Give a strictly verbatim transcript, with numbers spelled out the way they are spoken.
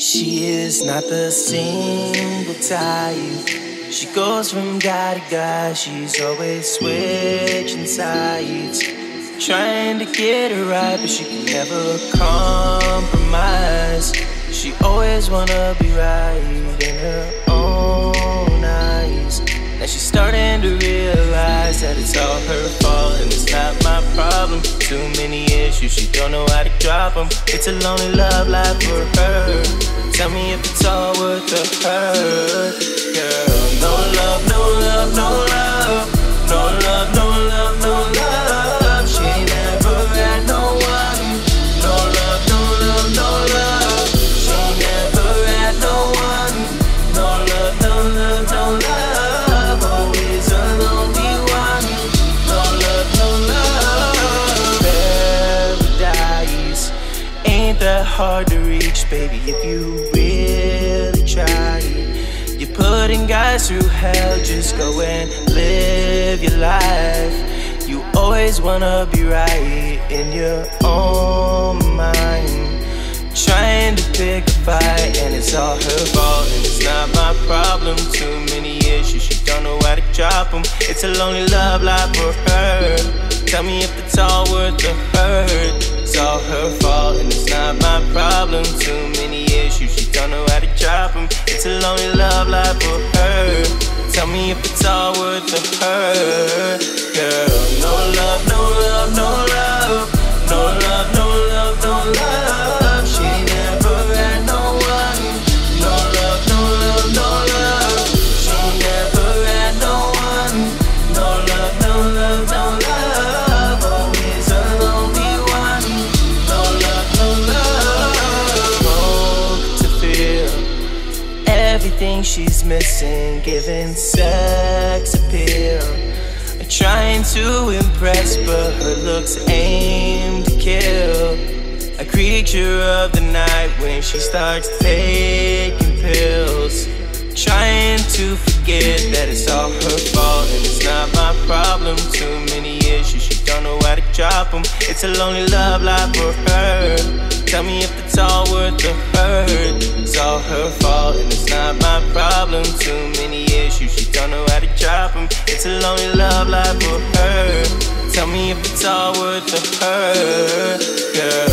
She is not the single type. She goes from guy to guy. She's always switching sides, trying to get it right, but she can never compromise. She always wanna be right in her own eyes. Now she's starting to realize that it's all her fault and it's not my problem. Too many issues, she don't know how to drop them. It's a lonely love life for her. Tell me if it's all worth the hurt, girl. No love, no love, no love. No love, no love, no love. She never had no one. No love, no love, no love. She never had no one. No love, no love, no love. Always a lonely one. No love, no love. Paradise ain't that hard to reach, baby, if you you're putting guys through hell. Just go and live your life. You always wanna be right in your own mind, trying to pick a fight, and it's all her fault and it's not my problem. Too many issues, she don't know how to drop them. It's a lonely love life for her. Tell me if it's all worth the hurt. It's all her fault and it's not my problem. Too many issues, she don't know how to drop them. It's a lonely love life for her. Tell me if it's all worth the hurt, girl. No love, no love, no love. No love, no love, no love. She never had no one. No love, no love, no love. She never had no one. No love, no love, no love. Everything she's missing, giving sex appeal, trying to impress, but her looks aim to kill. A creature of the night when she starts taking pills, trying to forget that it's all her fault and it's not my problem. Too many issues, she don't know how to drop them. It's a lonely love life for her. Tell me if it's all worth the hurt. It's all her fault and it's not my problem. Too many issues, she don't know how to drop them. It's a lonely love life for her. Tell me if it's all worth the hurt, girl.